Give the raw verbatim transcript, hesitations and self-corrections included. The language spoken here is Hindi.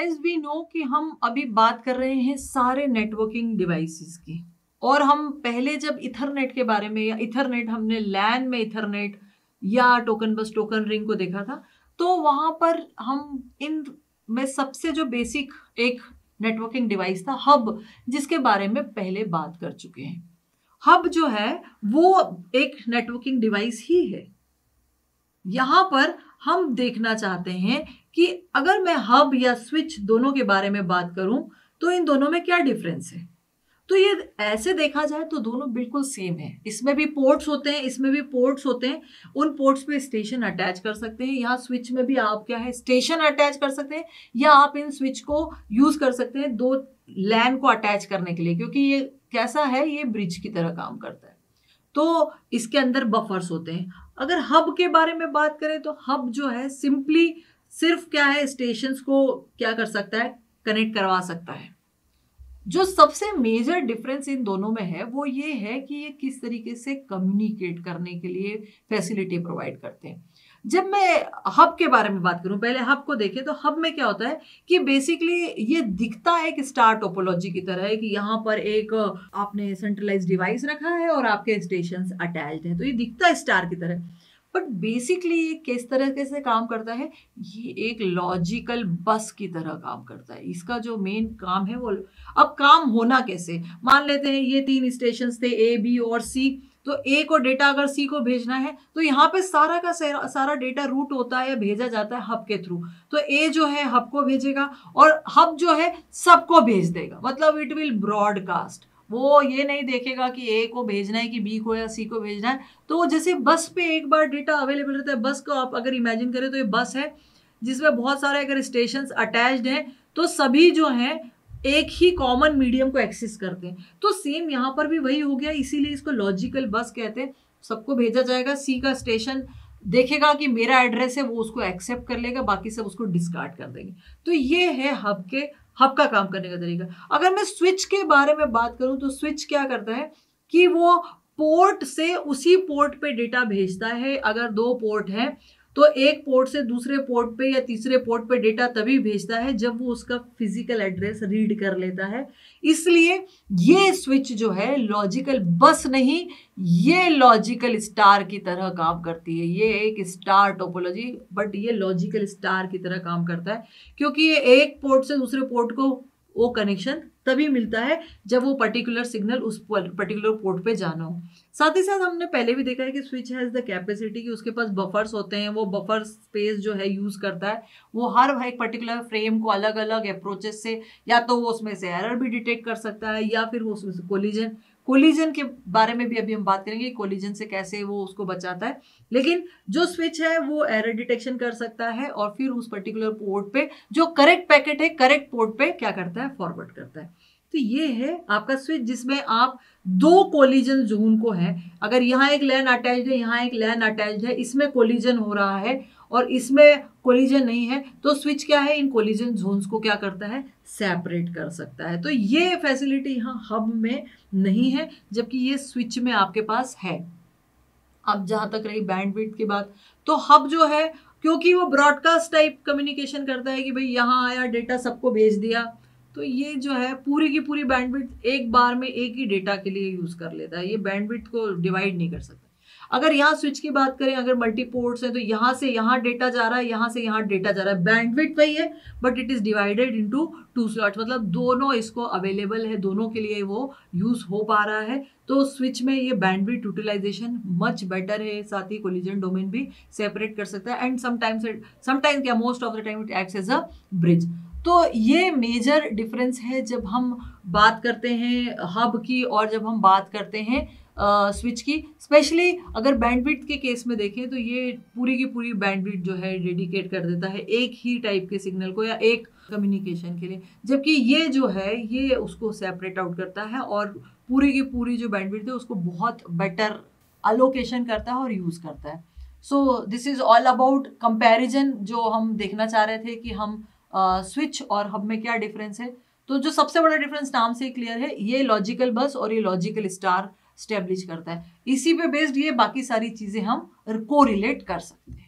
एज वी नो कि हम अभी बात कर रहे हैं सारे नेटवर्किंग डिवाइसेस की, और हम पहले जब इथरनेट के बारे में, या इथरनेट हमने लैन में इथरनेट या टोकन बस टोकन रिंग को देखा था, तो वहाँ पर हम इन में सबसे जो बेसिक एक नेटवर्किंग डिवाइस था हब, जिसके बारे में पहले बात कर चुके हैं। हब जो है वो एक नेटवर्किंग डिवाइस ही है। यहाँ पर हम देखना चाहते हैं कि अगर मैं हब या स्विच दोनों के बारे में बात करूँ तो इन दोनों में क्या डिफरेंस है। तो ये ऐसे देखा जाए तो दोनों बिल्कुल सेम है। इसमें भी पोर्ट्स होते हैं, इसमें भी पोर्ट्स होते हैं, उन पोर्ट्स पे स्टेशन अटैच कर सकते हैं। यहाँ स्विच में भी आप क्या है स्टेशन अटैच कर सकते हैं, या आप इन स्विच को यूज़ कर सकते हैं दो लैन को अटैच करने के लिए, क्योंकि ये कैसा है, ये ब्रिज की तरह काम करता है। तो इसके अंदर बफर्स होते हैं। अगर हब के बारे में बात करें तो हब जो है सिंपली सिर्फ क्या है स्टेशंस को क्या कर सकता है, कनेक्ट करवा सकता है। जो सबसे मेजर डिफरेंस इन दोनों में है वो ये है कि ये किस तरीके से कम्युनिकेट करने के लिए फैसिलिटी प्रोवाइड करते हैं। जब मैं हब के बारे में बात करूं, पहले हब को देखें तो हब में क्या होता है कि बेसिकली ये दिखता है कि स्टार टोपोलॉजी की तरह है, कि यहाँ पर एक आपने सेंट्रलाइज डिवाइस रखा है और आपके स्टेशंस अटैच्ड हैं, तो ये दिखता है स्टार की तरह। बट बेसिकली ये किस तरीके से काम करता है, ये एक लॉजिकल बस की तरह काम करता है। इसका जो मेन काम है वो, अब काम होना कैसे, मान लेते हैं ये तीन स्टेशंस थे ए बी और सी, तो ए को डेटा अगर सी को भेजना है तो यहाँ पे सारा का सारा डेटा रूट होता है या भेजा जाता है हब के थ्रू। तो ए जो है हब को भेजेगा और हब जो है सबको भेज देगा, मतलब इट विल ब्रॉडकास्ट। वो ये नहीं देखेगा कि ए को भेजना है कि बी को या सी को भेजना है। तो जैसे बस पे एक बार डेटा अवेलेबल रहता है, बस को आप अगर इमेजिन करें तो ये बस है जिसमें बहुत सारे अगर स्टेशंस अटैच्ड हैं तो सभी जो हैं एक ही कॉमन मीडियम को एक्सेस करते हैं। तो सेम यहाँ पर भी वही हो गया, इसीलिए इसको लॉजिकल बस कहते हैं। सबको भेजा जाएगा, सी का स्टेशन देखेगा कि मेरा एड्रेस है, वो उसको एक्सेप्ट कर लेगा, बाकी सब उसको डिस्कार्ड कर देंगे। तो ये है हब के हब का काम करने का तरीका। अगर मैं स्विच के बारे में बात करूं तो स्विच क्या करता है कि वो पोर्ट से उसी पोर्ट पे डेटा भेजता है। अगर दो पोर्ट हैं तो एक पोर्ट से दूसरे पोर्ट पे या तीसरे पोर्ट पे डेटा तभी भेजता है जब वो उसका फिजिकल एड्रेस रीड कर लेता है। इसलिए ये स्विच जो है लॉजिकल बस नहीं, ये लॉजिकल स्टार की तरह काम करती है। ये एक स्टार टोपोलॉजी, बट ये लॉजिकल स्टार की तरह काम करता है, क्योंकि ये एक पोर्ट से दूसरे पोर्ट को वो कनेक्शन तभी मिलता है जब वो पर्टिकुलर सिग्नल उस पर्टिकुलर पोर्ट पे जाना हो। साथ ही साथ हमने पहले भी देखा है कि स्विच हैज़ द कैपेसिटी कि उसके पास बफर्स होते हैं, वो बफर स्पेस जो है यूज़ करता है। वो हर एक पर्टिकुलर फ्रेम को अलग अलग अप्रोचेस से, या तो वो उसमें से एरर भी डिटेक्ट कर सकता है, या फिर वो उसमें से कोलिजन कोलिजन के बारे में भी अभी हम बात करेंगे, कोलिजन से कैसे वो उसको बचाता है। लेकिन जो स्विच है वो एरर डिटेक्शन कर सकता है और फिर उस पर्टिकुलर पोर्ट पे जो करेक्ट पैकेट है करेक्ट पोर्ट पे क्या करता है, फॉरवर्ड करता है। तो ये है आपका स्विच, जिसमें आप दो कोलिजन जोन को है, अगर यहाँ एक लैन अटैच्ड है, यहाँ एक लैन अटैच्ड है, इसमें कोलिजन हो रहा है और इसमें कोलिजन नहीं है, तो स्विच क्या है इन कोलिजन जोन्स को क्या करता है, सेपरेट कर सकता है। तो ये फैसिलिटी यहाँ हब में नहीं है, जबकि ये स्विच में आपके पास है। अब जहाँ तक रही बैंडविड्थ की बात, तो हब जो है क्योंकि वो ब्रॉडकास्ट टाइप कम्युनिकेशन करता है कि भाई यहाँ आया डेटा सबको भेज दिया, तो ये जो है पूरी की पूरी बैंडविड्थ एक बार में एक ही डेटा के लिए यूज़ कर लेता है, ये बैंडविड्थ को डिवाइड नहीं कर सकता। अगर यहाँ स्विच की बात करें, अगर मल्टी पोर्ट्स हैं तो यहाँ से यहाँ डेटा जा रहा है, यहाँ से यहाँ डेटा जा रहा है, बैंडविड्थ वही है but it is divided into two slots, मतलब दोनों इसको अवेलेबल है, दोनों के लिए वो यूज़ हो पा रहा है। तो स्विच में ये बैंडविड्थ यूटिलाइजेशन मच बेटर है, साथ ही कोलिजन डोमेन भी सेपरेट कर सकता है, एंड समटाइम्स समटाइम्स क्या most of the time it acts as a bridge. तो ये मेजर डिफरेंस है जब हम बात करते हैं हब की और जब हम बात करते हैं स्विच uh, की। स्पेशली अगर बैंडविड्थ के केस में देखें तो ये पूरी की पूरी बैंडविड्थ जो है डेडिकेट कर देता है एक ही टाइप के सिग्नल को या एक कम्युनिकेशन के लिए, जबकि ये जो है ये उसको सेपरेट आउट करता है और पूरी की पूरी जो बैंडविड्थ है उसको बहुत बेटर अलोकेशन करता है और यूज़ करता है। So this is all about comparison, जो हम देखना चाह रहे थे कि हम स्विच uh, और हब में क्या डिफरेंस है। तो जो सबसे बड़ा डिफरेंस नाम से क्लियर है, ये लॉजिकल बस और ये लॉजिकल स्टार स्टैब्लिश करता है। इसी पे बेस्ड ये बाकी सारी चीज़ें हम कोरिलेट कर सकते हैं।